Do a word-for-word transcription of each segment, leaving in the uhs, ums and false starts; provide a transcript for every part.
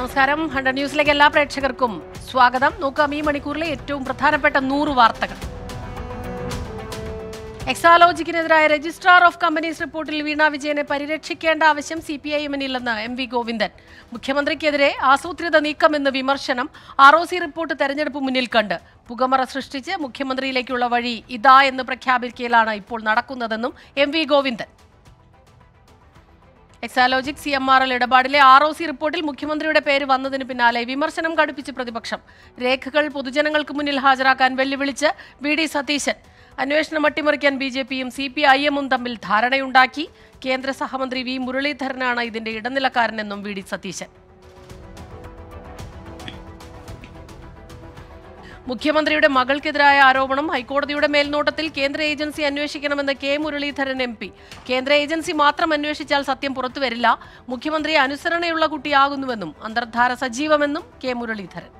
നമസ്കാരം ഹൺഡ്രഡ് ന്യൂസിലേക്ക് എല്ലാ പ്രേക്ഷകർക്കും സ്വാഗതം. നോക്കാം ഈ മണിക്കൂറിലെ ഏറ്റവും പ്രധാനപ്പെട്ട നൂറ് വാർത്തകൾ. എക്സാലോജിക്കിനെതിരായ രജിസ്ട്രാർ ഓഫ് കമ്പനീസ് റിപ്പോർട്ടിൽ വീണ വിജയനെ പരിരക്ഷിക്കേണ്ട ആവശ്യം സി പി ഐ എമ്മിനില്ലെന്ന് എം വി ഗോവിന്ദൻ. മുഖ്യമന്ത്രിക്കെതിരെ ആസൂത്രിത നീക്കമെന്ന് വിമർശനം. ആർ ഒ സി റിപ്പോർട്ട് തെരഞ്ഞെടുപ്പ് മുന്നിൽ കണ്ട് പുകമറ സൃഷ്ടിച്ച് മുഖ്യമന്ത്രിയിലേക്കുള്ള വഴി ഇതാ എന്ന് പ്രഖ്യാപിക്കലാണ് ഇപ്പോൾ നടക്കുന്നതെന്നും M V Govindan. Exalogic C M R L ഇടപാടിലെ ആർ ഒ സി റിപ്പോർട്ടിൽ മുഖ്യമന്ത്രിയുടെ പേര് വന്നതിന് പിന്നാലെ വിമർശനം കടുപ്പിച്ച് പ്രതിപക്ഷം. രേഖകൾ പൊതുജനങ്ങൾക്ക് മുന്നിൽ ഹാജരാക്കാൻ വെല്ലുവിളിച്ച് വി ഡി സതീശൻ. അന്വേഷണം അട്ടിമറിക്കാൻ ബി ജെ പിയും സി പി ഐ എമ്മും തമ്മിൽ ധാരണയുണ്ടാക്കി. കേന്ദ്ര സഹമന്ത്രി വി മുരളീധരനാണ് ഇതിന്റെ ഇടനിലക്കാരനെന്നും വി ഡി സതീശൻ. മുഖ്യമന്ത്രിയുടെ മകൾക്കെതിരായ ആരോപണം ഹൈക്കോടതിയുടെ മേൽനോട്ടത്തിൽ കേന്ദ്ര ഏജൻസി അന്വേഷിക്കണമെന്ന് കെ മുരളീധരൻ എം പി. കേന്ദ്ര ഏജൻസി മാത്രം അന്വേഷിച്ചാൽ സത്യം പുറത്തുവരില്ല. മുഖ്യമന്ത്രി അനുസരണയുള്ള കുട്ടിയാകുന്നുവെന്നും അന്തർധാര സജീവമെന്നും K Muraleedharan.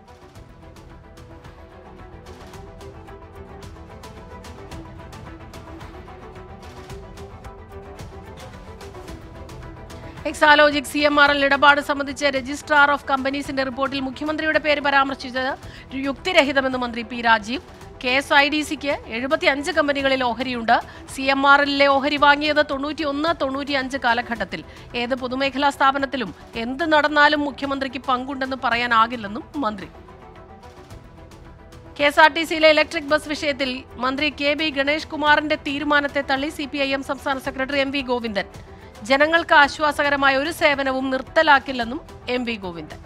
Exalogic C M R L ഇടപാട് സംബന്ധിച്ച് രജിസ്ട്രാർ ഓഫ് കമ്പനീസിന്റെ റിപ്പോർട്ടിൽ മുഖ്യമന്ത്രിയുടെ പേര് പരാമർശിച്ചത് യുക്തിരഹിതമെന്ന് മന്ത്രി P Rajeev. K S I D സിക്ക് എഴുപത്തി അഞ്ച് കമ്പനികളിൽ ഓഹരിയുണ്ട്. സി എം ആർ എല്ലിലെ ഓഹരി വാങ്ങിയത് തൊണ്ണൂറ്റി ഒന്ന് തൊണ്ണൂറ്റി അഞ്ച് കാലഘട്ടത്തിൽ. ഏത് പൊതുമേഖലാ സ്ഥാപനത്തിലും എന്ത് നടന്നാലും മുഖ്യമന്ത്രിക്ക് പങ്കുണ്ടെന്ന് പറയാനാകില്ലെന്നും മന്ത്രി. കെ എസ് ആർ ടി സിയിലെ ഇലക്ട്രിക് ബസ് വിഷയത്തിൽ മന്ത്രി കെ ബി ഗണേഷ് കുമാറിന്റെ തീരുമാനത്തെ തള്ളി സി പി ഐ എം സംസ്ഥാന സെക്രട്ടറി എം വി ഗോവിന്ദൻ. ജനങ്ങൾക്ക് ആശ്വാസകരമായ ഒരു സേവനവും നിർത്തലാക്കില്ലെന്നും M V Govindan.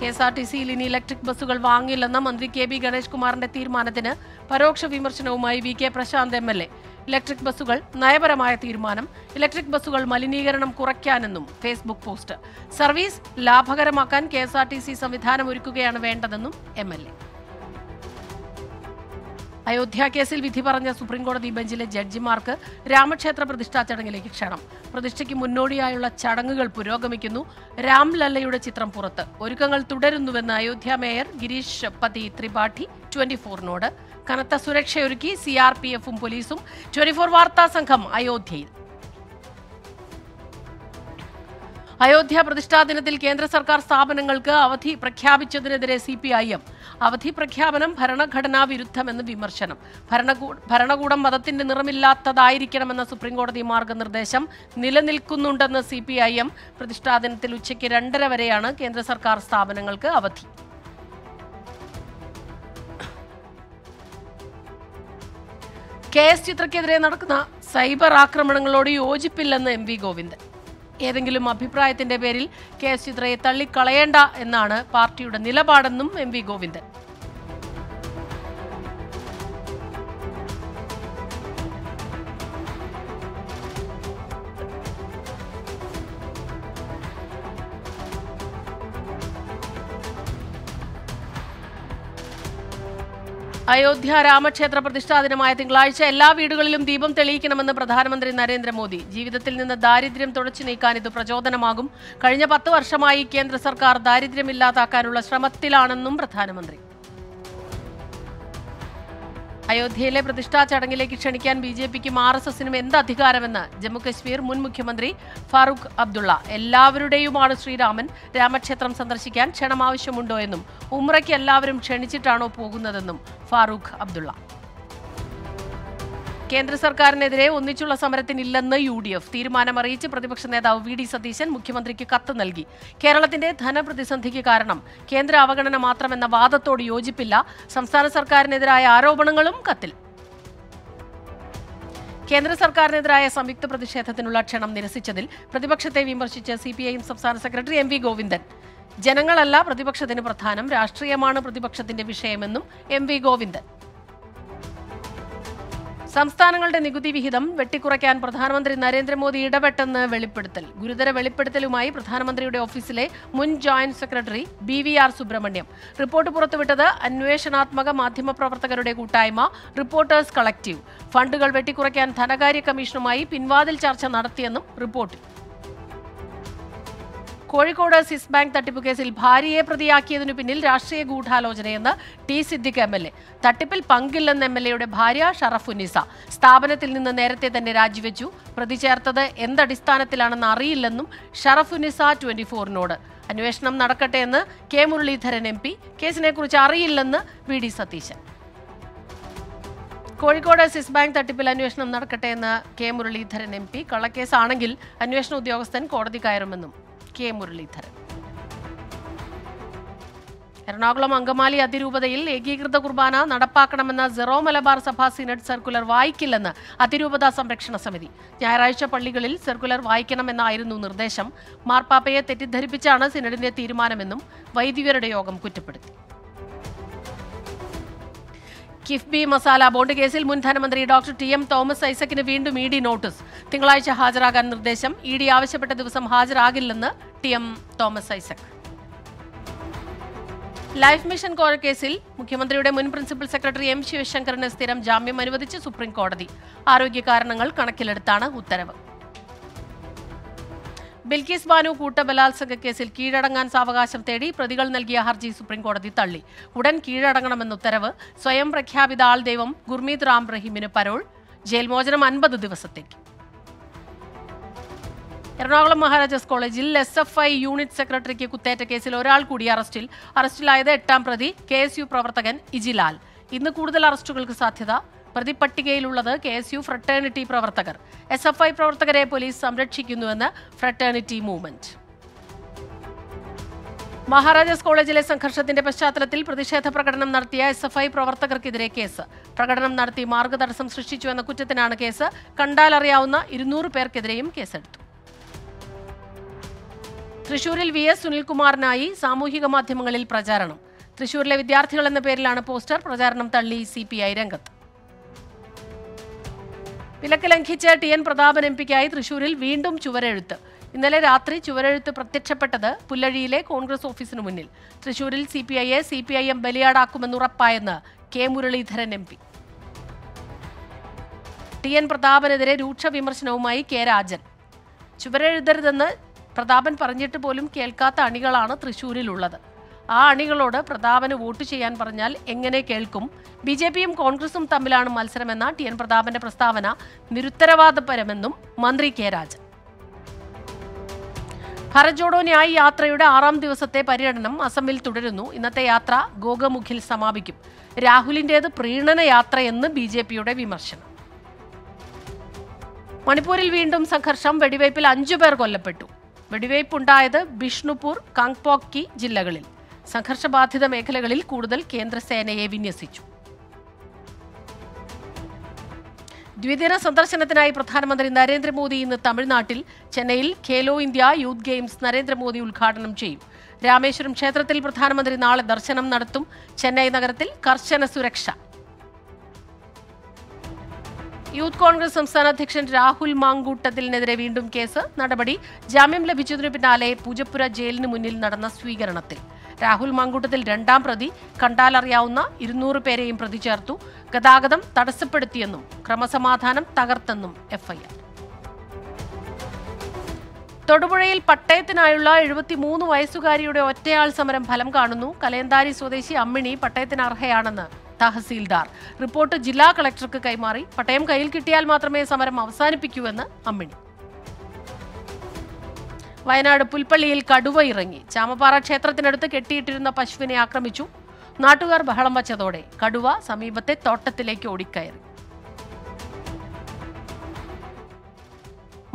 K S R T സിയിൽ ഇനി ഇലക്ട്രിക് ബസ്സുകൾ വാങ്ങില്ലെന്ന മന്ത്രി കെ ബി ഗണേഷ് കുമാറിന്റെ തീരുമാനത്തിന് പരോക്ഷ വിമർശനവുമായി V K Prashanth M L A. Electric ബസ്സുകൾ നയപരമായ തീരുമാനം. ഇലക്ട്രിക് ബസ്സുകൾ മലിനീകരണം കുറയ്ക്കാനെന്നും ഫേസ്ബുക്ക് പോസ്റ്റ്. സർവീസ് ലാഭകരമാക്കാൻ K S R T C സംവിധാനം ഒരുക്കുകയാണ് വേണ്ടതെന്നും എം എൽ എ. അയോധ്യ കേസിൽ വിധി പറഞ്ഞ സുപ്രീംകോടതി ബെഞ്ചിലെ ജഡ്ജിമാർക്ക് രാമക്ഷേത്ര പ്രതിഷ്ഠാ ചടങ്ങിലേക്ക് ക്ഷണം. പ്രതിഷ്ഠയ്ക്ക് മുന്നോടിയായുള്ള ചടങ്ങുകൾ പുരോഗമിക്കുന്നു. രാംലല്ലയുടെ ചിത്രം പുറത്ത്. ഒരുക്കങ്ങൾ തുടരുന്നുവെന്ന് അയോധ്യ മേയർ ഗിരീഷ് പതി ത്രിപാഠി ട്വന്റി ഫോറിനോട്. കനത്ത സുരക്ഷയൊരുക്കി സി ആർ പി എഫും പോലീസും. ട്വന്റി ഫോർ വാർത്താ സംഘം അയോധ്യയിൽ. അയോധ്യ പ്രതിഷ്ഠാ ദിനത്തിൽ കേന്ദ്ര സർക്കാർ സ്ഥാപനങ്ങൾക്ക് അവധി പ്രഖ്യാപിച്ചതിനെതിരെ സി പി ഐ എം. അവധി പ്രഖ്യാപനം ഭരണഘടനാ വിരുദ്ധമെന്ന് വിമർശനം. ഭരണകൂടം മതത്തിന്റെ നിറമില്ലാത്തതായിരിക്കണമെന്ന സുപ്രീംകോടതി മാർഗനിർദ്ദേശം നിലനിൽക്കുന്നുണ്ടെന്ന് സി പി ഐ എം. പ്രതിഷ്ഠാ ദിനത്തിൽ ഉച്ചയ്ക്ക് രണ്ടര വരെയാണ് കേന്ദ്ര സർക്കാർ സ്ഥാപനങ്ങൾക്ക് അവധി. കെ എസ് ചിത്രയ്ക്കെതിരെ നടക്കുന്ന സൈബർ ആക്രമണങ്ങളോട് യോജിപ്പില്ലെന്ന് എം വി ഗോവിന്ദൻ. ഏതെങ്കിലും അഭിപ്രായത്തിന്റെ പേരിൽ കെ എസ് ചിത്രയെ തള്ളിക്കളയേണ്ട എന്നാണ് പാർട്ടിയുടെ നിലപാടെന്നും എം വി ഗോവിന്ദൻ. അയോധ്യ രാമക്ഷേത്ര പ്രതിഷ്ഠാ ദിനമായ തിങ്കളാഴ്ച എല്ലാ വീടുകളിലും ദീപം തെളിയിക്കണമെന്ന് പ്രധാനമന്ത്രി നരേന്ദ്രമോദി. ജീവിതത്തിൽ നിന്ന് ദാരിദ്ര്യം തുടച്ചു നീക്കാൻ ഇത് പ്രചോദനമാകും. കഴിഞ്ഞ പത്ത് വർഷമായി കേന്ദ്ര സർക്കാർ ദാരിദ്ര്യമില്ലാതാക്കാനുള്ള ശ്രമത്തിലാണെന്നും പ്രധാനമന്ത്രി. അയോധ്യയിലെ പ്രതിഷ്ഠാ ചടങ്ങിലേക്ക് ക്ഷണിക്കാൻ ബി ജെ പിക്കും ആർ എസ് എസിനും എന്ത് അധികാരമെന്ന് ജമ്മുകശ്മീർ മുൻ മുഖ്യമന്ത്രി ഫാറൂഖ് അബ്ദുള്ള. എല്ലാവരുടെയുമാണ് ശ്രീരാമൻ. രാമക്ഷേത്രം സന്ദർശിക്കാൻ ക്ഷണം ആവശ്യമുണ്ടോ എന്നും ഉംറയ്ക്ക് എല്ലാവരും ക്ഷണിച്ചിട്ടാണോ പോകുന്നതെന്നും ഫാറൂഖ് അബ്ദുള്ള. കേന്ദ്ര സർക്കാരിനെതിരെ ഒന്നിച്ചുള്ള സമരത്തിനില്ലെന്ന് യു ഡി എഫ്. തീരുമാനമറിയിച്ച് പ്രതിപക്ഷ നേതാവ് വി ഡി സതീശൻ മുഖ്യമന്ത്രിക്ക് കത്ത് നൽകി. കേരളത്തിന്റെ ധനപ്രതിസന്ധിക്ക് കാരണം കേന്ദ്ര അവഗണന മാത്രമെന്ന വാദത്തോട് യോജിപ്പില്ല. സംസ്ഥാന സർക്കാരിനെതിരായ ആരോപണങ്ങളും കത്തിൽ. കേന്ദ്ര സർക്കാരിനെതിരായ സംയുക്ത പ്രതിഷേധത്തിനുള്ള ക്ഷണം നിരസിച്ചതിൽ പ്രതിപക്ഷത്തെ വിമർശിച്ച് സി പി ഐ എം സംസ്ഥാന സെക്രട്ടറി എം വി ഗോവിന്ദൻ. ജനങ്ങളല്ല പ്രതിപക്ഷത്തിന് പ്രധാനം. രാഷ്ട്രീയമാണ് പ്രതിപക്ഷത്തിന്റെ വിഷയമെന്നും എം വി ഗോവിന്ദൻ. സംസ്ഥാനങ്ങളുടെ നികുതി വിഹിതം വെട്ടിക്കുറയ്ക്കാൻ പ്രധാനമന്ത്രി നരേന്ദ്രമോദി ഇടപെട്ടെന്ന് വെളിപ്പെടുത്തൽ. ഗുരുതര വെളിപ്പെടുത്തലുമായി പ്രധാനമന്ത്രിയുടെ ഓഫീസിലെ മുൻ joint secretary B V R Subrahmanyam. Report പുറത്തുവിട്ടത് അന്വേഷണാത്മക മാധ്യമപ്രവർത്തകരുടെ കൂട്ടായ്മ റിപ്പോർട്ടേഴ്സ് കളക്റ്റീവ്. ഫണ്ടുകൾ വെട്ടിക്കുറയ്ക്കാൻ ധനകാര്യ കമ്മീഷനുമായി പിൻവാതിൽ ചർച്ച നടത്തിയെന്നും റിപ്പോർട്ടിൽ. കോഴിക്കോട് സിസ് ബാങ്ക് തട്ടിപ്പ് കേസിൽ ഭാര്യയെ പ്രതിയാക്കിയതിനു പിന്നിൽ രാഷ്ട്രീയ ഗൂഢാലോചനയെന്ന് T Siddique M L A. തട്ടിപ്പിൽ പങ്കില്ലെന്ന് എം എൽ എയുടെ ഭാര്യ ഷറഫുന്നിസ. സ്ഥാപനത്തിൽ നിന്ന് നേരത്തെ തന്നെ രാജിവെച്ചു. പ്രതി ചേർത്തത് എന്തടിസ്ഥാനത്തിലാണെന്ന് അറിയില്ലെന്നും ഷറഫുന്നിസ ട്വന്റി ഫോറിനോട്. അന്വേഷണം നടക്കട്ടെ എന്ന് കെ മുരളീധരൻ എം പി. കേസിനെക്കുറിച്ച് അറിയില്ലെന്ന് വി ഡി സതീശൻ. കോഴിക്കോട് സിസ് ബാങ്ക് തട്ടിപ്പിൽ അന്വേഷണം നടക്കട്ടെ എന്ന് കെ മുരളീധരൻ എം പി. കള്ളക്കേസാണെങ്കിൽ അന്വേഷണ ഉദ്യോഗസ്ഥൻ കോടതി കയറുമെന്നും കെ മുരളീധരൻ. എറണാകുളം അങ്കമാലി അതിരൂപതയിൽ ഏകീകൃത കുർബാന നടപ്പാക്കണമെന്ന സിറോ മലബാർ സഭാ സിനഡ് സർക്കുലർ വായിക്കില്ലെന്ന് അതിരൂപത സംരക്ഷണ സമിതി. ഞായറാഴ്ച പള്ളികളിൽ സർക്കുലർ വായിക്കണമെന്നായിരുന്നു നിർദ്ദേശം. മാർപ്പാപ്പയെ തെറ്റിദ്ധരിപ്പിച്ചാണ് സിനഡിന്റെ തീരുമാനമെന്നും വൈദികരുടെ യോഗം കുറ്റപ്പെടുത്തി. കിഫ്ബി മസാല ബോണ്ട് കേസിൽ മുൻ ധനമന്ത്രി ഡോക്ടർ ടി എം തോമസ് ഐസക്കിന് വീണ്ടും ഇ ഡി നോട്ടീസ്. തിങ്കളാഴ്ച ഹാജരാകാൻ നിർദ്ദേശം. ഇ ഡി ആവശ്യപ്പെട്ട ദിവസം ഹാജരാകില്ലെന്ന് T M Thomas Isaac. Life mission കോഴക്കേസിൽ മുഖ്യമന്ത്രിയുടെ മുൻ പ്രിൻസിപ്പൽ സെക്രട്ടറി എം ശിവശങ്കറിന് സ്ഥിരം ജാമ്യം അനുവദിച്ച് സുപ്രീം കോടതി. ആരോഗ്യ കാരണങ്ങൾ കണക്കിലെടുത്താണ് ഉത്തരവ്. ബിൽക്കിസ് ബാനു കൂട്ടബലാത്സംഗ കേസിൽ കീഴടങ്ങാൻ സാവകാശം തേടി പ്രതികൾ നൽകിയ ഹർജി സുപ്രീംകോടതി തള്ളി. ഉടൻ കീഴടങ്ങണമെന്ന ഉത്തരവ്. സ്വയം പ്രഖ്യാപിത ആൾ ദൈവം ഗുർമീത് റാം റഹീമിന് പരോൾ. ജയിൽ മോചനം അൻപത് ദിവസത്തേക്ക്. എറണാകുളം മഹാരാജാസ് കോളേജിൽ എസ് എഫ് ഐ യൂണിറ്റ് സെക്രട്ടറിക്ക് കുത്തേറ്റ കേസിൽ ഒരാൾ കൂടി അറസ്റ്റിൽ. അറസ്റ്റിലായത് എട്ടാം പ്രതി കെ എസ് യു പ്രവർത്തകൻ ഇജിലാൽ. ഇന്ന് കൂടുതൽ അറസ്റ്റുകൾക്ക് സാധ്യത. പ്രതിപട്ടികയിലുള്ളത് കെ എസ് യു ഫ്രട്ടേണിറ്റി പ്രവർത്തകർ. എസ് എഫ് ഐ പ്രവർത്തകരെ പോലീസ് സംരക്ഷിക്കുന്നുവെന്ന് ഫ്രട്ടേണിറ്റി മൂവ്മെന്റ്. മഹാരാജാസ് കോളേജിലെ സംഘർഷത്തിന്റെ പശ്ചാത്തലത്തിൽ പ്രതിഷേധ പ്രകടനം നടത്തിയ എസ് എഫ് ഐ പ്രവർത്തകർക്കെതിരെ കേസ്. പ്രകടനം നടത്തി മാർഗതടസ്സം സൃഷ്ടിച്ചു എന്ന കുറ്റത്തിനാണ് കേസ്. കണ്ടാലറിയാവുന്ന ഇരുന്നൂറ് പേർക്കെതിരെയും കേസെടുത്തു. തൃശൂരിൽ വി എസ് സുനിൽകുമാറിനായി സാമൂഹിക മാധ്യമങ്ങളിൽ പ്രചാരണം. തൃശൂരിലെ വിദ്യാർത്ഥികൾ എന്ന പേരിലാണ് പോസ്റ്റർ. പ്രചാരണം തള്ളി സി പി ഐ രംഗത്ത്. വിലക്ക് ലംഘിച്ച ടി എൻ പ്രതാപൻ എം പിക്കായി തൃശൂരിൽ വീണ്ടും ചുവരെഴുത്ത്. ഇന്നലെ രാത്രി ചുവരെഴുത്ത് പ്രത്യക്ഷപ്പെട്ടത് പുല്ലഴിയിലെ കോൺഗ്രസ് ഓഫീസിന് മുന്നിൽ. തൃശൂരിൽ സി പി ഐയെ സി പി ഐ എം ബലിയാടാക്കുമെന്നുറപ്പായെന്ന് K Muraleedharan M P. T N പ്രതാപനെതിരെ രൂക്ഷ വിമർശനവുമായി കെ രാജൻ. ചുവരെഴുതരുതെന്ന് പ്രതാപൻ പറഞ്ഞിട്ട് പോലും കേൾക്കാത്ത അണികളാണ് തൃശൂരിലുള്ളത്. ആ അണികളോട് പ്രതാപന് വോട്ട് ചെയ്യാൻ പറഞ്ഞാൽ എങ്ങനെ കേൾക്കും? ബി ജെ പിയും കോൺഗ്രസും തമ്മിലാണ് മത്സരമെന്ന ടി എൻ പ്രതാപന്റെ പ്രസ്താവന നിരുത്തരവാദപരമെന്നും മന്ത്രി കെ രാജൻ. ഭാരത് ജോഡോ ന്യായ് യാത്രയുടെ ആറാം ദിവസത്തെ പര്യടനം അസമിൽ തുടരുന്നു. ഇന്നത്തെ യാത്ര ഗോഗമുഖിൽ സമാപിക്കും. രാഹുലിന്റേത് പ്രീണന യാത്രയെന്ന് ബി ജെ പിയുടെ വിമർശനം. മണിപ്പൂരിൽ വീണ്ടും സംഘർഷം. വെടിവയ്പിൽ അഞ്ചു പേർ കൊല്ലപ്പെട്ടു. വെടിവയ്പുണ്ടായത് ബിഷ്ണുപൂർ, കാങ്പോക്കി ജില്ലകളിൽ. സംഘർഷബാധിത മേഖലകളിൽ കൂടുതൽ കേന്ദ്രസേനയെ വിന്യസിച്ചു. ദ്വിദിന സന്ദർശനത്തിനായി പ്രധാനമന്ത്രി നരേന്ദ്രമോദി ഇന്ന് തമിഴ്നാട്ടിൽ. ചെന്നൈയിൽ Khelo India youth games Narendra Modi ഉദ്ഘാടനം ചെയ്യും. രാമേശ്വരം ക്ഷേത്രത്തിൽ പ്രധാനമന്ത്രി നാളെ ദർശനം നടത്തും. ചെന്നൈ നഗരത്തിൽ കർശന സുരക്ഷ. യൂത്ത് കോൺഗ്രസ് സംസ്ഥാന അധ്യക്ഷൻ രാഹുൽ മാങ്കൂട്ടത്തിലിനെതിരെ വീണ്ടും കേസ്. നടപടി. ജാമ്യം ലഭിച്ചതിനു പിന്നാലെ പൂജപ്പുര ജയിലിന് മുന്നിൽ നടന്ന സ്വീകരണത്തിൽ രാഹുൽ മാങ്കൂട്ടത്തിൽ രണ്ടാം പ്രതി. കണ്ടാലറിയാവുന്ന ഇരുന്നൂറ് പേരെയും പ്രതി ചേർത്തു. ഗതാഗതം തടസ്സപ്പെടുത്തിയെന്നും ക്രമസമാധാനം തകർത്തെന്നും എഫ് ഐ ആർ. തൊടുപുഴയിൽ പട്ടയത്തിനായുള്ള എഴുപത്തിമൂന്ന് വയസ്സുകാരിയുടെ ഒറ്റയാൾ സമരം ഫലം കാണുന്നു. കലയന്താരി സ്വദേശി അമ്മിണി പട്ടയത്തിന് അർഹയാണെന്ന് തഹസീൽദാർ. റിപ്പോർട്ട് ജില്ലാ കളക്ടർക്ക് കൈമാറി. പട്ടയം കയ്യിൽ കിട്ടിയാൽ മാത്രമേ സമരം അവസാനിപ്പിക്കൂവെന്ന് അമ്മിണി. വയനാട് പുൽപ്പള്ളിയിൽ കടുവ ഇറങ്ങി. ചാമപ്പാറ ക്ഷേത്രത്തിനടുത്ത് കെട്ടിയിട്ടിരുന്ന പശുവിനെ ആക്രമിച്ചു. നാട്ടുകാർ ബഹളം വച്ചതോടെ കടുവ സമീപത്തെ തോട്ടത്തിലേക്ക് ഓടിക്കയറി.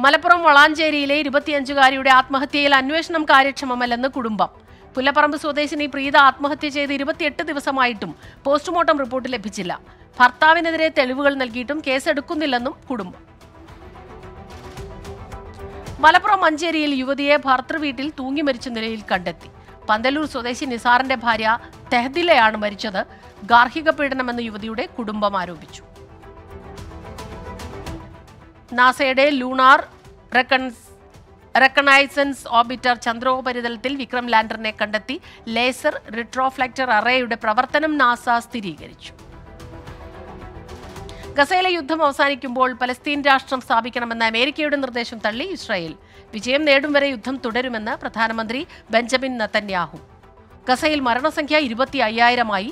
മലപ്പുറം വളാഞ്ചേരിയിലെ ഇരുപത്തിയഞ്ചുകാരിയുടെ ആത്മഹത്യയിൽ അന്വേഷണം കാര്യക്ഷമമല്ലെന്ന് കുടുംബം. പുല്ലപ്പറമ്പ് സ്വദേശിനി പ്രീത ആത്മഹത്യ ചെയ്ത് ഇരുപത്തിയെട്ട് ദിവസമായിട്ടും പോസ്റ്റ്മോർട്ടം റിപ്പോർട്ട് ലഭിച്ചില്ല. ഭർത്താവിനെതിരെ തെളിവുകൾ നൽകിയിട്ടും കേസെടുക്കുന്നില്ലെന്നും കുടുംബം. മലപ്പുറം മഞ്ചേരിയിൽ യുവതിയെ ഭർത്തൃവീട്ടിൽ തൂങ്ങി മരിച്ച നിലയിൽ കണ്ടെത്തി. പന്തലൂർ സ്വദേശി നിസാറിന്റെ ഭാര്യ തെഹദിലയാണ് മരിച്ചത്. ഗാർഹിക പീഡനമെന്ന് യുവതിയുടെ കുടുംബം ആരോപിച്ചു. നാസയുടെ ലൂണാർ റെക്കൺസ് റെക്കണൈസൻസ് ഓർബിറ്റർ ചന്ദ്രോപരിതലത്തിൽ വിക്രം ലാൻഡറിനെ കണ്ടെത്തി. ലേസർ റിട്രോഫ്ലക്ടർ അറേയുടെ പ്രവർത്തനം നാസ സ്ഥിരീകരിച്ചു. ഗസയിലെ യുദ്ധം അവസാനിക്കുമ്പോൾ പലസ്തീൻ രാഷ്ട്രം സ്ഥാപിക്കണമെന്ന അമേരിക്കയുടെ നിർദ്ദേശം തള്ളി ഇസ്രായേൽ. വിജയം നേടും വരെ യുദ്ധം തുടരുമെന്ന് പ്രധാനമന്ത്രി ബെഞ്ചമിൻ നെതന്യാഹു. ഗസയിൽ മരണസംഖ്യ ഇരുപത്തി അയ്യായിരമായി.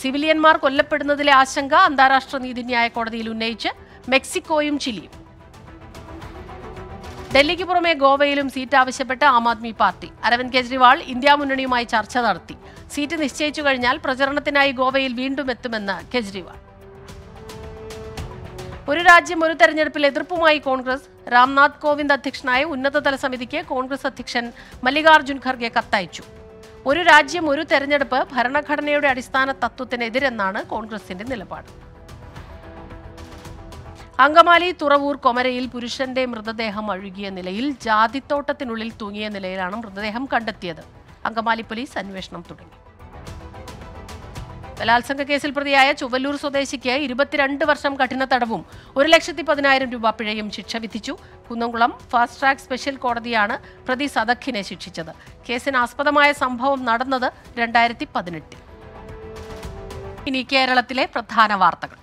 സിവിലിയന്മാർ കൊല്ലപ്പെടുന്നതിലെ ആശങ്ക അന്താരാഷ്ട്ര നീതിന്യായ കോടതിയിൽ ഉന്നയിച്ച് മെക്സിക്കോയും ചിലിയും. ഡൽഹിക്ക് പുറമെ ഗോവയിലും സീറ്റ് ആവശ്യപ്പെട്ട് ആം ആദ്മി പാർട്ടി. അരവിന്ദ് കെജ്രിവാൾ ഇന്ത്യാ മുന്നണിയുമായി ചർച്ച നടത്തി. സീറ്റ് നിശ്ചയിച്ചു കഴിഞ്ഞാൽ പ്രചരണത്തിനായി ഗോവയിൽ വീണ്ടും എത്തുമെന്ന് കെജ്രിവാൾ. ഒരു രാജ്യം ഒരു തെരഞ്ഞെടുപ്പിൽ എതിർപ്പുമായി കോൺഗ്രസ്. രാംനാഥ് കോവിന്ദ് അധ്യക്ഷനായ ഉന്നതതല സമിതിക്ക് കോൺഗ്രസ് അധ്യക്ഷൻ മല്ലികാർജുൻ ഖർഗെ കത്തയച്ചു. ഒരു രാജ്യം ഒരു തെരഞ്ഞെടുപ്പ് ഭരണഘടനയുടെ അടിസ്ഥാന തത്വത്തിനെതിരെന്നാണ് കോൺഗ്രസിന്റെ നിലപാട്. അങ്കമാലി തുറവൂർ കൊമരയിൽ പുരുഷന്റെ മൃതദേഹം അഴുകിയ നിലയിൽ ജാതിത്തോട്ടത്തിനുള്ളിൽ തൂങ്ങിയ നിലയിലാണ് മൃതദേഹം കണ്ടെത്തിയത്. അങ്കമാലി പോലീസ് അന്വേഷണം തുടങ്ങി. ബലാത്സംഗ കേസിൽ പ്രതിയായ ചുവല്ലൂർ സ്വദേശിക്ക് ഇരുപത്തിരണ്ട് വർഷം കഠിന തടവും ഒരു ലക്ഷത്തി പതിനായിരം രൂപ പിഴയും ശിക്ഷ വിധിച്ചു. കുന്നംകുളം ഫാസ്റ്റ് ട്രാക്ക് സ്പെഷ്യൽ കോടതിയാണ് പ്രതി സദഖിനെ ശിക്ഷിച്ചത്. കേസിന് ആസ്പദമായ സംഭവം നടന്നത് രണ്ടായിരത്തി പതിനെട്ടിൽ. ഇനി കേരളത്തിലെ പ്രധാന വാർത്തകൾ.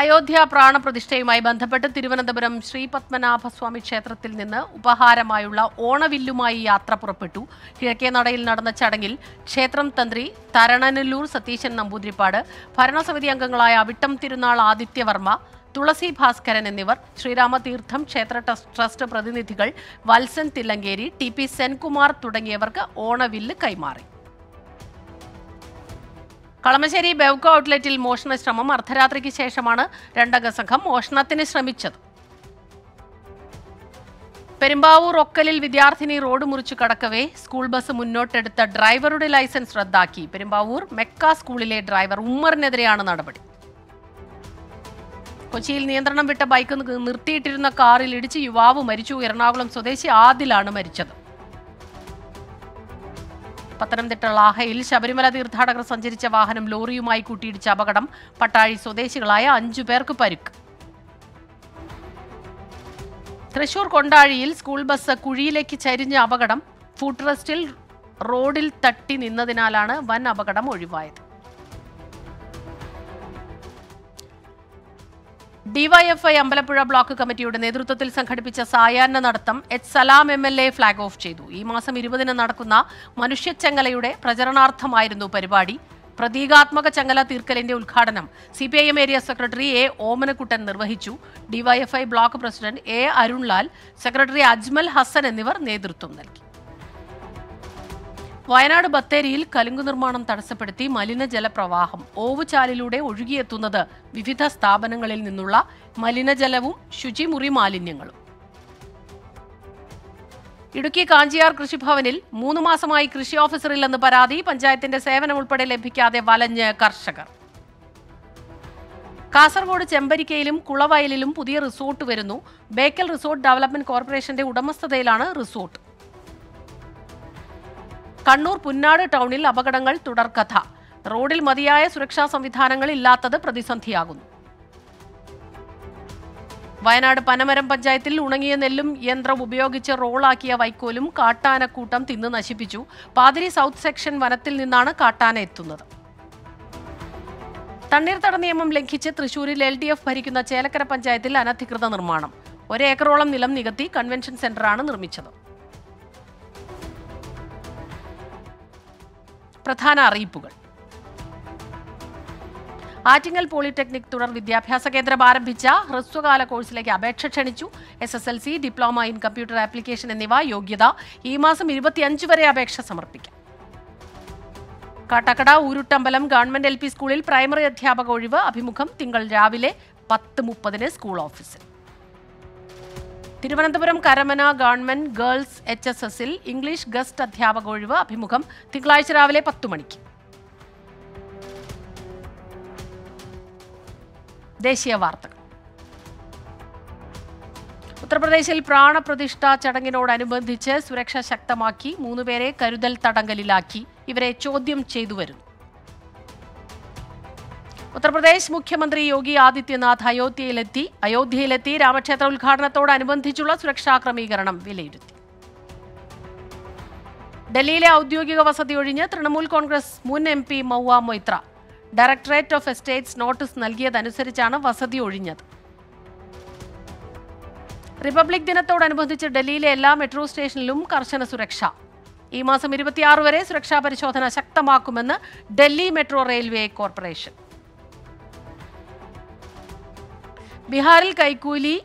അയോധ്യ പ്രാണപ്രതിഷ്ഠയുമായി ബന്ധപ്പെട്ട് തിരുവനന്തപുരം ശ്രീപത്മനാഭസ്വാമി ക്ഷേത്രത്തിൽ നിന്ന് ഉപഹാരമായുള്ള ഓണവില്ലുമായി യാത്ര പുറപ്പെട്ടു. കിഴക്കേ നടയിൽ നടന്ന ചടങ്ങിൽ ക്ഷേത്രം തന്ത്രി തരണനല്ലൂർ സതീശൻ നമ്പൂതിരിപ്പാട്, ഭരണസമിതി അംഗങ്ങളായ അവിട്ടം തിരുനാൾ ആദിത്യവർമ്മ, തുളസി ഭാസ്കരൻ എന്നിവർ, ശ്രീരാമതീർത്ഥം ക്ഷേത്ര ട്രസ്റ്റ് പ്രതിനിധികൾ വത്സൻ തില്ലങ്കേരി, ടി പി സെൻകുമാർ തുടങ്ങിയവർക്ക് ഓണവില്ല് കൈമാറി. കളമശ്ശേരി ബെവ്കോ ഔട്ട്ലെറ്റിൽ മോഷണ ശ്രമം. അർദ്ധരാത്രിക്ക് ശേഷമാണ് രണ്ടംഗ സംഘം മോഷണത്തിന് ശ്രമിച്ചത്. പെരുമ്പാവൂർ ഒക്കലിൽ വിദ്യാർത്ഥിനി റോഡ് മുറിച്ചു കടക്കവേ സ്കൂൾ ബസ് മുന്നോട്ടെടുത്ത ഡ്രൈവറുടെ ലൈസൻസ് റദ്ദാക്കി. പെരുമ്പാവൂർ മെക്ക സ്കൂളിലെ ഡ്രൈവർ ഉമ്മറിനെതിരെയാണ് നടപടി. കൊച്ചിയിൽ നിയന്ത്രണം വിട്ട ബൈക്ക് നിർത്തിയിട്ടിരുന്ന കാറിൽ ഇടിച്ച് യുവാവ് മരിച്ചു. എറണാകുളം സ്വദേശി ആദിലാണ് മരിച്ചത്. പത്തനംതിട്ട ലാഹയിൽ ശബരിമല തീർത്ഥാടകർ സഞ്ചരിച്ച വാഹനം ലോറിയുമായി കൂട്ടിയിടിച്ച അപകടം. പട്ടാഴി സ്വദേശികളായ അഞ്ചു പേർക്ക് പരുക്ക്. തൃശൂർ കൊണ്ടാഴിയിൽ സ്കൂൾ ബസ് കുഴിയിലേക്ക് ചരിഞ്ഞ അപകടം. ഫുഡ് ട്രസ്റ്റിൽ റോഡിൽ തട്ടി നിന്നതിനാലാണ് വൻ അപകടം ഒഴിവായത്. ഡിവൈഎഫ്ഐ അമ്പലപ്പുഴ ബ്ലോക്ക് കമ്മിറ്റിയുടെ നേതൃത്വത്തിൽ സംഘടിപ്പിച്ച സായാഹ്ന നടത്തം H Salam M L A flag off ചെയ്തു. ഈ മാസം ഇരുപതിന് നടക്കുന്ന മനുഷ്യച്ചങ്ങലയുടെ പ്രചരണാർത്ഥമായിരുന്നു പരിപാടി. പ്രതീകാത്മക ചങ്ങല തീർക്കലിന്റെ ഉദ്ഘാടനം C P I M) area secretary A Omanakuttan നിർവഹിച്ചു. DYFI block president A Arunlal, secretary Ajmal Hasan എന്നിവർ നേതൃത്വം നൽകി. വയനാട് ബത്തേരിയിൽ കലുങ്ക് നിർമ്മാണം തടസ്സപ്പെടുത്തി മലിനജലപ്രവാഹം. ഓവുചാലിലൂടെ ഒഴുകിയെത്തുന്നത് വിവിധ സ്ഥാപനങ്ങളിൽ നിന്നുള്ള മലിനജലവും ശുചിമുറി മാലിന്യങ്ങളും. ഇടുക്കി കാഞ്ചിയാർ കൃഷിഭവനിൽ മൂന്ന് മാസമായി കൃഷി ഓഫീസറില്ലെന്ന് പരാതി. പഞ്ചായത്തിന്റെ സേവനം ഉൾപ്പെടെ ലഭിക്കാതെ വലഞ്ഞ് കർഷകർ. കാസർഗോഡ് ചെമ്പരിക്കയിലും കുളവയലിലും പുതിയ റിസോർട്ട് വരുന്നു. ബേക്കൽ റിസോർട്ട് ഡെവലപ്മെന്റ് കോർപ്പറേഷന്റെ ഉടമസ്ഥതയിലാണ് റിസോർട്ട്. കണ്ണൂർ പുന്നാട് ടൗണിൽ അപകടങ്ങൾ തുടർക്കഥ. റോഡിൽ മതിയായ സുരക്ഷാ സംവിധാനങ്ങൾ ഇല്ലാത്തത് പ്രതിസന്ധിയാകുന്നു. വയനാട് പനമരം പഞ്ചായത്തിൽ ഉണങ്ങിയ നെല്ലും യന്ത്രം ഉപയോഗിച്ച് റോളാക്കിയ വൈക്കോലും കാട്ടാനക്കൂട്ടം തിന്ന് നശിപ്പിച്ചു. പാതിരി സൗത്ത് സെക്ഷൻ വനത്തിൽ നിന്നാണ് കാട്ടാന എത്തുന്നത്. തണ്ണീർത്തട നിയമം ലംഘിച്ച് തൃശൂരിൽ എൽ ഡി എഫ് ഭരിക്കുന്ന ചേലക്കര പഞ്ചായത്തിൽ അനധികൃത നിർമ്മാണം. ഒരേക്കറോളം നിലം നികത്തി കൺവെൻഷൻ സെന്ററാണ് നിർമ്മിച്ചത്. പ്രധാന അറിയിപ്പുകൾ. ആറ്റിങ്ങൽ പോളിടെക്നിക് തുടർ വിദ്യാഭ്യാസ കേന്ദ്രം ആരംഭിച്ച ഹ്രസ്വകാല കോഴ്സിലേക്ക് അപേക്ഷ ക്ഷണിച്ചു. S S L C, diploma in computer application എന്നിവ യോഗ്യത. ഈ മാസം ഇരുപത്തിയഞ്ച് വരെ അപേക്ഷ സമർപ്പിക്കാം. Kattakada Oorootambalam government L P സ്കൂളിൽ പ്രൈമറി അധ്യാപക ഒഴിവ്. അഭിമുഖം തിങ്കൾ രാവിലെ പത്ത് മുപ്പതിന് സ്കൂൾ ഓഫീസിൽ. Thiruvananthapuram Karamana government girls H S എസിൽ ഇംഗ്ലീഷ് ഗസ്റ്റ് അധ്യാപക ഒഴിവ്. അഭിമുഖം തിങ്കളാഴ്ച രാവിലെ പത്തു മണിക്ക്. ദേശീയ വാർത്തകൾ. ഉത്തർപ്രദേശിൽ പ്രാണപ്രതിഷ്ഠാ ചടങ്ങിനോടനുബന്ധിച്ച് സുരക്ഷ ശക്തമാക്കി. മൂന്നുപേരെ കരുതൽ തടങ്കലിലാക്കി. ഇവരെ ചോദ്യം ചെയ്തു വരുന്നു. ഉത്തർപ്രദേശ് മുഖ്യമന്ത്രി യോഗി ആദിത്യനാഥ് അയോധ്യയിലെത്തി അയോധ്യയിലെത്തി രാമക്ഷേത്ര ഉദ്ഘാടനത്തോടനുബന്ധിച്ചുള്ള സുരക്ഷാ ക്രമീകരണം വിലയിരുത്തി. ഡൽഹിയിലെ ഔദ്യോഗിക വസതി ഒഴിഞ്ഞ് തൃണമൂൽ കോൺഗ്രസ് മുൻ M P Mahua Moitra directorate of estates notice നൽകിയതനുസരിച്ചാണ് വസതി ഒഴിഞ്ഞത്. റിപ്പബ്ലിക് ദിനത്തോടനുബന്ധിച്ച് ഡൽഹിയിലെ എല്ലാ മെട്രോ സ്റ്റേഷനിലും കർശന സുരക്ഷ. ഈ മാസം ഇരുപത്തിയാറ് വരെ സുരക്ഷാ പരിശോധന ശക്തമാക്കുമെന്ന് ഡൽഹി മെട്രോ റെയിൽവേ കോർപ്പറേഷൻ. ബീഹാറിൽ കൈക്കൂലി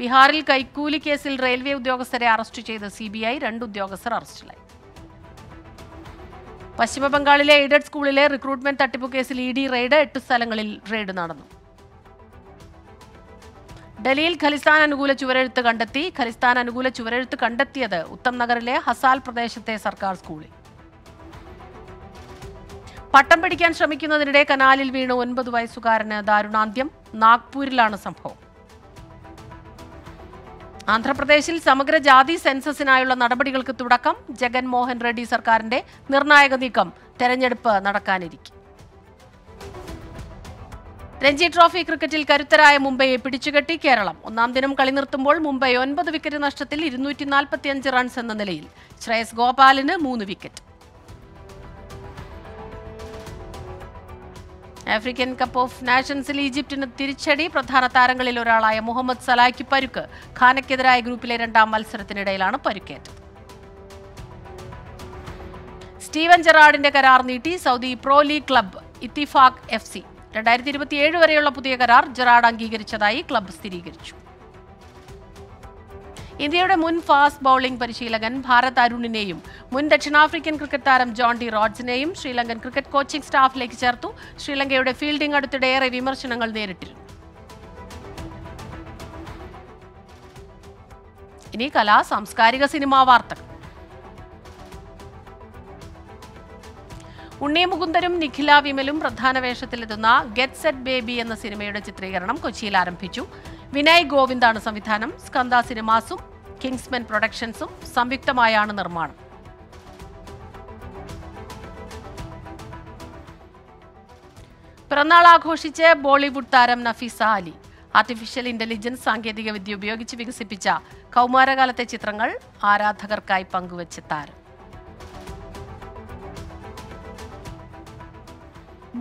ബീഹാറിൽ കൈക്കൂലി കേസിൽ റെയിൽവേ ഉദ്യോഗസ്ഥരെ അറസ്റ്റ് ചെയ്ത സിബിഐ, രണ്ട് ഉദ്യോഗസ്ഥർ അറസ്റ്റിലായി. പശ്ചിമബംഗാളിലെ എയ്ഡഡ് സ്കൂളിലെ റിക്രൂട്ട്മെന്റ് തട്ടിപ്പ് കേസിൽ ഇ ഡി റെയ്ഡ്, എട്ട് സ്ഥലങ്ങളിൽ റെയ്ഡ് നടന്നു. ഡൽഹിയിൽ ഖലിസ്ഥാൻ അനുകൂല ചുവരെഴുത്ത് കണ്ടെത്തി. ഖലിസ്ഥാൻ അനുകൂല ചുവരെഴുത്ത് കണ്ടെത്തിയത് ഉത്തം നഗറിലെ ഹസാൽ പ്രദേശത്തെ സർക്കാർ സ്കൂളിൽ. പട്ടം പിടിക്കാൻ ശ്രമിക്കുന്നതിനിടെ കനാലിൽ വീണ് ഒൻപത് വയസ്സുകാരന് ദാരുണാന്ത്യം. നാഗ്പൂരിലാണ് സംഭവം. ആന്ധ്രാപ്രദേശിൽ സമഗ്ര ജാതി സെൻസസിനായുള്ള നടപടികൾക്ക് തുടക്കം. ജഗൻമോഹൻ റെഡ്ഡി സർക്കാരിന്റെ നിർണായക നീക്കം. തെരഞ്ഞെടുപ്പ് നടക്കാനിരിക്കും. രഞ്ജി ട്രോഫി ക്രിക്കറ്റിൽ കരുത്തരായ മുംബൈയെ പിടിച്ചുകെട്ടി കേരളം. ഒന്നാം ദിനം കളി നിർത്തുമ്പോൾ മുംബൈ ഒൻപത് വിക്കറ്റ് നഷ്ടത്തിൽ ഇരുന്നൂറ്റി നാൽപ്പത്തി അഞ്ച് റൺസ് എന്ന നിലയിൽ. ശ്രേയസ് ഗോപാലിന് മൂന്ന് വിക്കറ്റ്. ആഫ്രിക്കൻ കപ്പ് ഓഫ് നാഷൻസിൽ ഈജിപ്തിന് തിരിച്ചടി. പ്രധാന താരങ്ങളിൽ ഒരാളായ മുഹമ്മദ് സലായ്ക്ക് പരുക്ക്. ഖാനയ്ക്കെതിരായ ഗ്രൂപ്പിലെ രണ്ടാം മത്സരത്തിനിടയിലാണ് പരുക്കേറ്റത്. സ്റ്റീവൻ ജെറാർഡിന്റെ കരാർ നീട്ടി Saudi pro league club Ettifaq F C. രണ്ടായിരത്തി ഇരുപത്തിയേഴ് വരെയുള്ള പുതിയ കരാർ ജെറാർഡ് അംഗീകരിച്ചതായി ക്ലബ് സ്ഥിരീകരിച്ചു. ഇന്ത്യയുടെ മുൻ ഫാസ്റ്റ് ബൌളിംഗ് പരിശീലകൻ ഭാരത് അരുണിനെയും മുൻ ദക്ഷിണാഫ്രിക്കൻ ക്രിക്കറ്റ് താരം ജോൺ ഡി റോഡ്സിനെയും ശ്രീലങ്കൻ ക്രിക്കറ്റ് കോച്ചിംഗ് സ്റ്റാഫിലേക്ക് ചേർത്തു. ശ്രീലങ്കയുടെ ഫീൽഡിംഗ് അടുത്തിടെ ഏറെ വിമർശനങ്ങൾ നേരിട്ടിരുന്നു. ഇനി കലാ സാംസ്കാരിക സിനിമാ വാർത്തകൾ. ഉണ്ണി മുകുന്ദരും നിഖില വിമലും പ്രധാന വേഷത്തിലെത്തുന്ന ഗെറ്റ് സെറ്റ് ബേബി എന്ന സിനിമയുടെ ചിത്രീകരണം കൊച്ചിയിൽ ആരംഭിച്ചു. വിനയ് ഗോവിന്ദാണ് സംവിധാനം. സ്കന്ദ സിനിമാസും കിങ്സ്മെൻ പ്രൊഡക്ഷൻസും സംയുക്തമായാണ് നിർമ്മാണം. പിറന്നാൾ ആഘോഷിച്ച് ബോളിവുഡ് താരം നഫീസ അലി. ആർട്ടിഫിഷ്യൽ ഇന്റലിജൻസ് സാങ്കേതികവിദ്യ ഉപയോഗിച്ച് വികസിപ്പിച്ച കൗമാരകാലത്തെ ചിത്രങ്ങൾ ആരാധകർക്കായി പങ്കുവച്ച താരം.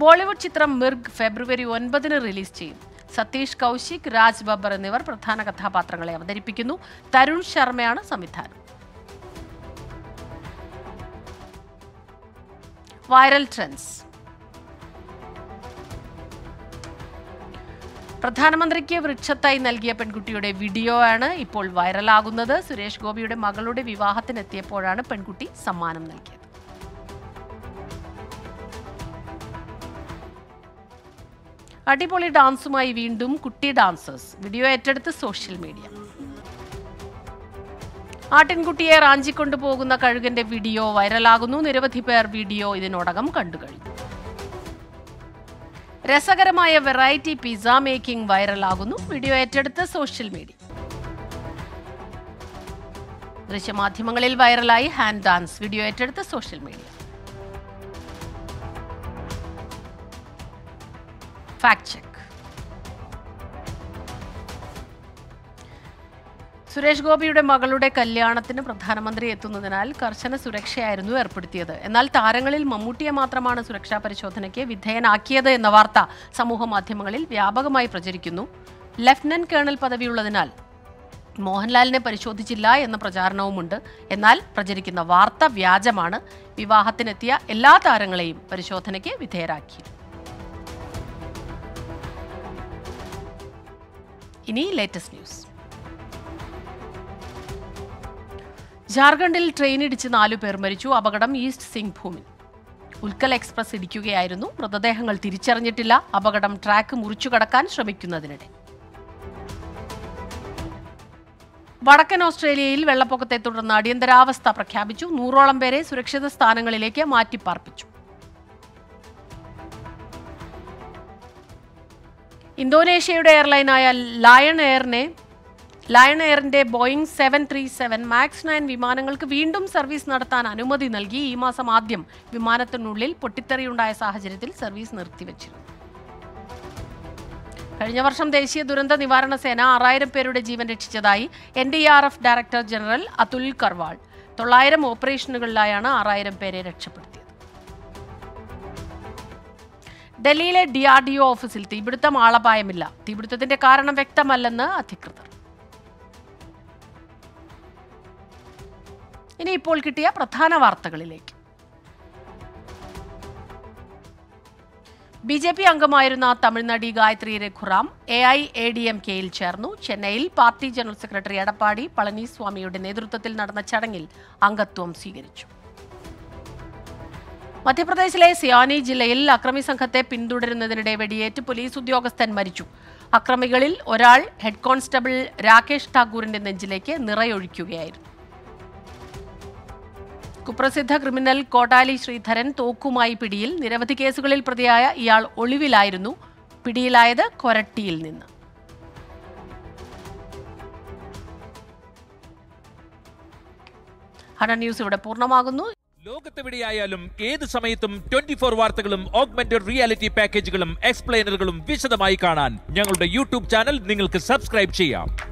ബോളിവുഡ് ചിത്രം മിർഗ് ഫെബ്രുവരി ഒൻപതിന് റിലീസ് ചെയ്യും. സതീഷ് കൗശിക്, രാജ് ബബ്ബർ എന്നിവർ പ്രധാന കഥാപാത്രങ്ങളെ അവതരിപ്പിക്കുന്നു. തരുൺ ശർമ്മയാണ് സംവിധാനം. Viral trends. പ്രധാനമന്ത്രിക്ക് വൃക്ഷത്തായി നൽകിയ പെൺകുട്ടിയുടെ വീഡിയോ ആണ് ഇപ്പോൾ വൈറലാകുന്നത്. സുരേഷ് ഗോപിയുടെ മകളുടെ വിവാഹത്തിനെത്തിയപ്പോഴാണ് പെൺകുട്ടി സമ്മാനം നൽകിയത്. അടിപൊളി ഡാൻസുമായി വീണ്ടും കുട്ടി ഡാൻസേഴ്സ്. വീഡിയോ ഏറ്റെടുത്ത് സോഷ്യൽ മീഡിയ. ആട്ടിൻകുട്ടിയെ റാഞ്ചിക്കൊണ്ടുപോകുന്ന കഴുകന്റെ വീഡിയോ വൈറലാകുന്നു. നിരവധി പേർ വീഡിയോ ഇതിനോടകം കണ്ടുകഴിഞ്ഞു. രസകരമായ വെറൈറ്റി പിസ്സ മേക്കിംഗ് വൈറലാകുന്നു. വീഡിയോ ഏറ്റെടുത്ത് സോഷ്യൽ മീഡിയ. ദൃശ്യമാധ്യമങ്ങളിൽ വൈറലായി ഹാൻഡ് ഡാൻസ്. വീഡിയോ ഏറ്റെടുത്ത് social media. Fact check. Suresh ഗോപിയുടെ മകളുടെ കല്യാണത്തിന് പ്രധാനമന്ത്രി എത്തുന്നതിനാൽ കർശന സുരക്ഷയായിരുന്നു ഏർപ്പെടുത്തിയത്. എന്നാൽ താരങ്ങളിൽ മമ്മൂട്ടിയെ മാത്രമാണ് സുരക്ഷാ പരിശോധനയ്ക്ക് വിധേയനാക്കിയത് എന്ന വാർത്ത സമൂഹ മാധ്യമങ്ങളിൽ വ്യാപകമായി പ്രചരിക്കുന്നു. ലഫ്റ്റനന്റ് കേണൽ പദവിയുള്ളതിനാൽ മോഹൻലാലിനെ പരിശോധിച്ചില്ല എന്ന പ്രചാരണവുമുണ്ട്. എന്നാൽ പ്രചരിക്കുന്ന വാർത്ത വ്യാജമാണ്. വിവാഹത്തിനെത്തിയ എല്ലാ താരങ്ങളെയും പരിശോധനയ്ക്ക് വിധേയരാക്കി. ഇനി ലേറ്റസ്റ്റ് ന്യൂസ്. ജാർഖണ്ഡിൽ ട്രെയിനിടിച്ച് നാലു പേർ മരിച്ചു. അപകടം ഈസ്റ്റ് സിംഗ്ഭൂമിൽ. ഉൽക്കൽ എക്സ്പ്രസ് ഇടിക്കുകയായിരുന്നു. മൃതദേഹങ്ങൾ തിരിച്ചറിഞ്ഞിട്ടില്ല. അപകടം ട്രാക്ക് മുറിച്ചു കടക്കാൻ ശ്രമിക്കുന്നതിനിടെ. വടക്കൻ ഓസ്ട്രേലിയയിൽ വെള്ളപ്പൊക്കത്തെ തുടർന്ന് അടിയന്തരാവസ്ഥ പ്രഖ്യാപിച്ചു. നൂറോളം പേരെ സുരക്ഷിത സ്ഥാനങ്ങളിലേക്ക് മാറ്റിപ്പാർപ്പിച്ചു. ഇന്തോനേഷ്യയുടെ എയർലൈനായ ലയൺ എയറിനെ ലയൺ എയറിന്റെ Boeing seven three seven max nine വിമാനങ്ങൾക്ക് വീണ്ടും സർവീസ് നടത്താൻ അനുമതി നൽകി. ഈ മാസം ആദ്യം വിമാനത്തിനുള്ളിൽ പൊട്ടിത്തെറിയുണ്ടായ സാഹചര്യത്തിൽ സർവീസ് നിർത്തിവച്ചിരുന്നു. കഴിഞ്ഞ വർഷം ദേശീയ ദുരന്ത നിവാരണ സേന ആറായിരം പേരുടെ ജീവൻ രക്ഷിച്ചതായി N D R F director general Atul Karwal. തൊള്ളായിരം ഓപ്പറേഷനുകളിലായാണ് ആറായിരം പേരെ രക്ഷപ്പെടുത്തിയത്. ഡൽഹിയിലെ ഡി ആർ ഡി ഒ ഓഫീസിൽ തീപിടുത്തം ആളപായമില്ല. തീപിടുത്തത്തിന്റെ കാരണം വ്യക്തമല്ലെന്ന് അധികൃതർ. ഇനി ഇപ്പോൾ കിട്ടിയ പ്രധാന വാർത്തകളിലേക്ക്. ബി ജെ പി അംഗമായിരുന്ന തമിഴ്നടി Gayathri Raghuram A I A D M കെയിൽ ചേർന്നു. ചെന്നൈയിൽ പാർട്ടി ജനറൽ സെക്രട്ടറി എടപ്പാടി പളനിസ്വാമിയുടെ നേതൃത്വത്തിൽ നടന്ന ചടങ്ങിൽ അംഗത്വം സ്വീകരിച്ചു. മധ്യപ്രദേശിലെ സിയാനി ജില്ലയിൽ അക്രമി സംഘത്തെ പിന്തുടരുന്നതിനിടെ വെടിയേറ്റ് പോലീസ് ഉദ്യോഗസ്ഥൻ മരിച്ചു. അക്രമികളിൽ ഒരാൾ ഹെഡ് കോൺസ്റ്റബിൾ രാകേഷ് ഠാക്കൂറിന്റെ നെഞ്ചിലേക്ക് നിറയൊഴിക്കുകയായിരുന്നു. കുപ്രസിദ്ധ ക്രിമിനൽ കോടാലി ശ്രീധരൻ തോക്കുമായി പിടിയിൽ. നിരവധി കേസുകളിൽ പ്രതിയായ ഇയാൾ ഒളിവിലായിരുന്നു. പിടിയിലായത് കൊരട്ടിയിൽ നിന്ന്. ഹണ ന്യൂസ് ഇവിടെ പൂർണ്ണമാകുന്നു. ലോകത്തെവിടെയായാലും ഏത് സമയത്തും ട്വന്റി ഫോർ വാർത്തകളും ഓഗ്മെന്റഡ് റിയാലിറ്റി പാക്കേജുകളും എക്സ്പ്ലെയിനറുകളും വിശദമായി കാണാൻ ഞങ്ങളുടെ യൂട്യൂബ് ചാനൽ നിങ്ങൾക്ക് സബ്സ്ക്രൈബ് ചെയ്യാം.